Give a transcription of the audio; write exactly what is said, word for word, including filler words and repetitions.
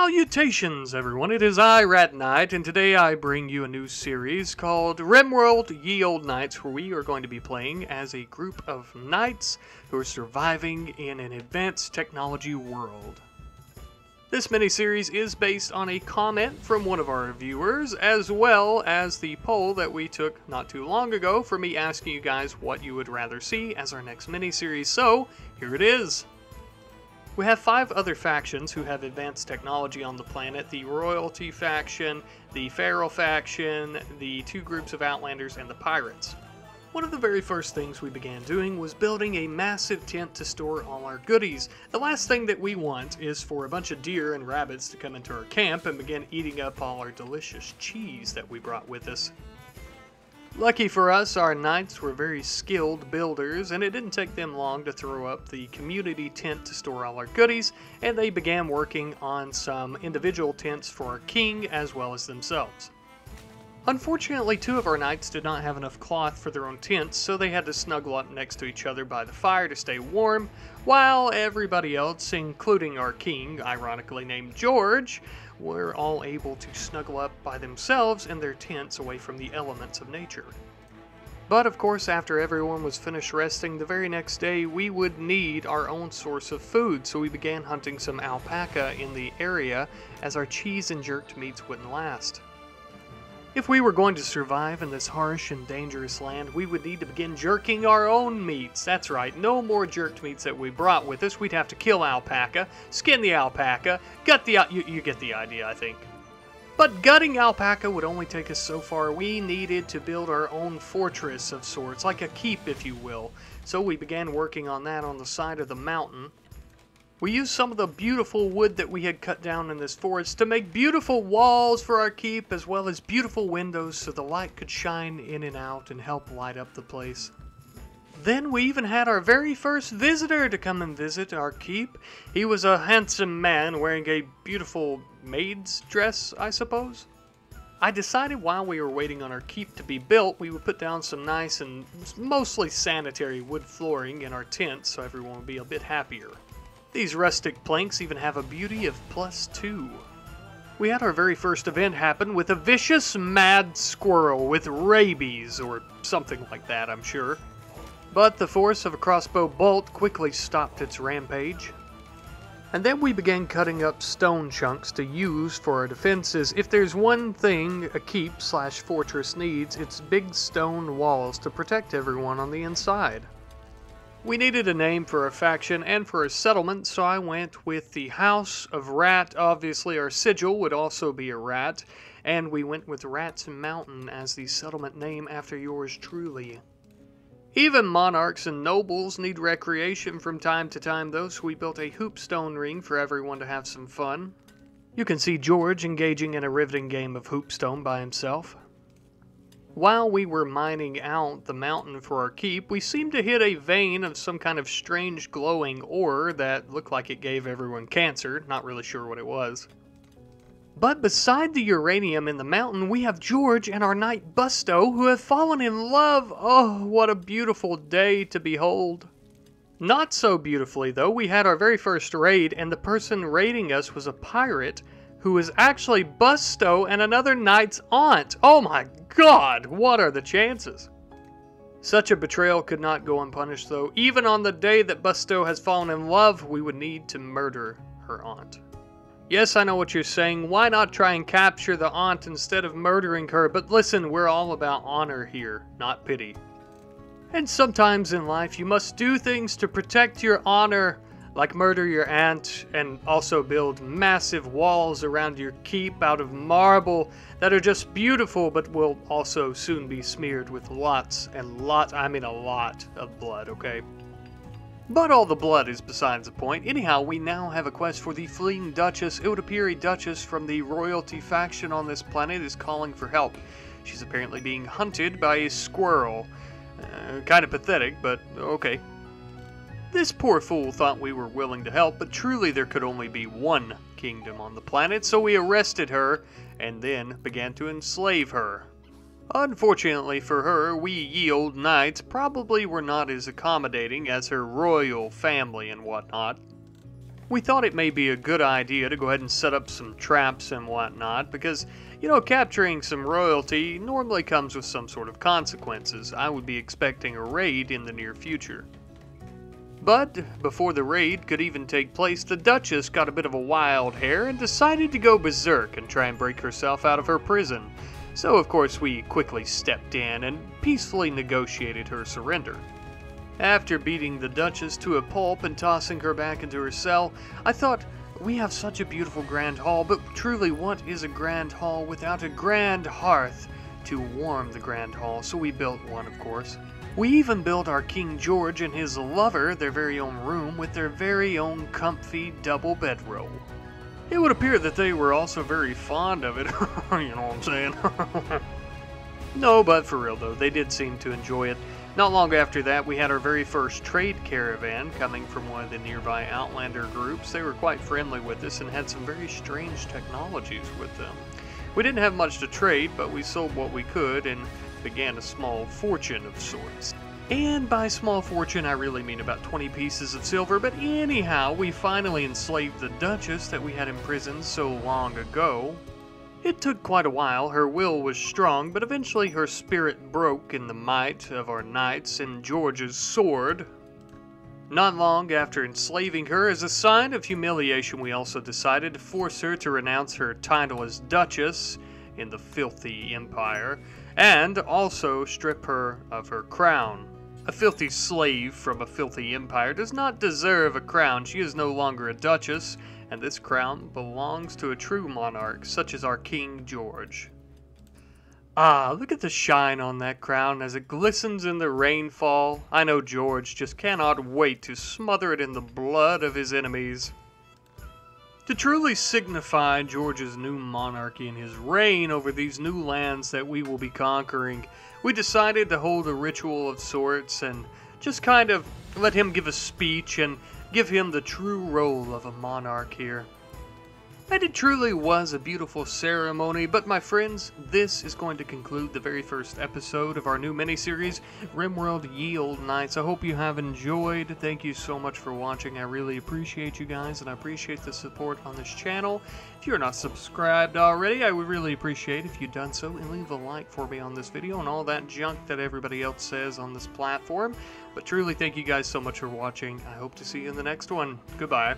Salutations, everyone. It is I, Rat Knight, and today I bring you a new series called RimWorld Ye Olde Knights, where we are going to be playing as a group of knights who are surviving in an advanced technology world. This miniseries is based on a comment from one of our viewers, as well as the poll that we took not too long ago for me asking you guys what you would rather see as our next miniseries, so here it is. We have five other factions who have advanced technology on the planet: the Royalty faction, the Feral faction, the two groups of Outlanders, and the Pirates. One of the very first things we began doing was building a massive tent to store all our goodies. The last thing that we want is for a bunch of deer and rabbits to come into our camp and begin eating up all our delicious cheese that we brought with us. Lucky for us, our knights were very skilled builders, and it didn't take them long to throw up the community tent to store all our goodies, and they began working on some individual tents for our king as well as themselves. Unfortunately, two of our knights did not have enough cloth for their own tents, so they had to snuggle up next to each other by the fire to stay warm, while everybody else, including our king, ironically named George, were all able to snuggle up by themselves in their tents away from the elements of nature. But of course, after everyone was finished resting, the very next day we would need our own source of food, so we began hunting some alpaca in the area, as our cheese and jerked meats wouldn't last. If we were going to survive in this harsh and dangerous land, we would need to begin jerking our own meats. That's right, no more jerked meats that we brought with us. We'd have to kill alpaca, skin the alpaca, gut the al- you, you get the idea, I think. But gutting alpaca would only take us so far. We needed to build our own fortress of sorts, like a keep, if you will. So we began working on that on the side of the mountain. We used some of the beautiful wood that we had cut down in this forest to make beautiful walls for our keep, as well as beautiful windows so the light could shine in and out and help light up the place. Then we even had our very first visitor to come and visit our keep. He was a handsome man wearing a beautiful maid's dress, I suppose. I decided while we were waiting on our keep to be built, we would put down some nice and mostly sanitary wood flooring in our tent so everyone would be a bit happier. These rustic planks even have a beauty of plus two. We had our very first event happen with a vicious mad squirrel with rabies, or something like that, I'm sure. But the force of a crossbow bolt quickly stopped its rampage. And then we began cutting up stone chunks to use for our defenses. If there's one thing a keep slash fortress needs, it's big stone walls to protect everyone on the inside. We needed a name for our faction and for our settlement, so I went with the House of Rat. Obviously, our sigil would also be a rat, and we went with Rat's Mountain as the settlement name after yours truly. Even monarchs and nobles need recreation from time to time, though, so we built a hoopstone ring for everyone to have some fun. You can see George engaging in a riveting game of hoopstone by himself. While we were mining out the mountain for our keep, we seemed to hit a vein of some kind of strange glowing ore that looked like it gave everyone cancer. Not really sure what it was. But beside the uranium in the mountain, we have George and our knight Busto, who have fallen in love. Oh, what a beautiful day to behold. Not so beautifully, though. We had our very first raid, and the person raiding us was a pirate, who is actually Busto and another knight's aunt. Oh my god, what are the chances? Such a betrayal could not go unpunished, though. Even on the day that Busto has fallen in love, we would need to murder her aunt. Yes, I know what you're saying. Why not try and capture the aunt instead of murdering her? But listen, we're all about honor here, not pity. And sometimes in life, you must do things to protect your honor, like murder your aunt, and also build massive walls around your keep out of marble that are just beautiful, but will also soon be smeared with lots and lots, I mean a lot, of blood, okay? But all the blood is besides the point. Anyhow, we now have a quest for the fleeing Duchess. It would appear a Duchess from the Royalty faction on this planet is calling for help. She's apparently being hunted by a squirrel. Uh, kind of pathetic, but okay. This poor fool thought we were willing to help, but truly there could only be one kingdom on the planet, so we arrested her and then began to enslave her. Unfortunately for her, we ye olde knights probably were not as accommodating as her royal family and whatnot. we thought it may be a good idea to go ahead and set up some traps and whatnot, because, you know, capturing some royalty normally comes with some sort of consequences. I would be expecting a raid in the near future. But before the raid could even take place, the Duchess got a bit of a wild hair and decided to go berserk and try and break herself out of her prison. So of course we quickly stepped in and peacefully negotiated her surrender. After beating the Duchess to a pulp and tossing her back into her cell, I thought, we have such a beautiful grand hall, but truly what is a grand hall without a grand hearth to warm the grand hall? So we built one, of course. We even built our King George and his lover their very own room with their very own comfy double bedroll. It would appear that they were also very fond of it, you know what I'm saying? No, but for real though, they did seem to enjoy it. Not long after that, we had our very first trade caravan coming from one of the nearby Outlander groups. They were quite friendly with us and had some very strange technologies with them. We didn't have much to trade, but we sold what we could and began a small fortune of sorts. And by small fortune, I really mean about twenty pieces of silver, but anyhow, we finally enslaved the Duchess that we had imprisoned so long ago. It took quite a while, her will was strong, but eventually her spirit broke in the might of our knights and George's sword. Not long after enslaving her, as a sign of humiliation, we also decided to force her to renounce her title as Duchess in the filthy empire, and also strip her of her crown. A filthy slave from a filthy empire does not deserve a crown. She is no longer a duchess, and this crown belongs to a true monarch, such as our King George. Ah, look at the shine on that crown as it glistens in the rainfall. I know George just cannot wait to smother it in the blood of his enemies. To truly signify George's new monarchy and his reign over these new lands that we will be conquering, we decided to hold a ritual of sorts and just kind of let him give a speech and give him the true role of a monarch here. And it truly was a beautiful ceremony, but my friends, this is going to conclude the very first episode of our new miniseries, RimWorld Ye Olde Knights. I hope you have enjoyed. Thank you so much for watching. I really appreciate you guys, and I appreciate the support on this channel. If you're not subscribed already, I would really appreciate if you've done so, and leave a like for me on this video and all that junk that everybody else says on this platform. But truly, thank you guys so much for watching. I hope to see you in the next one. Goodbye.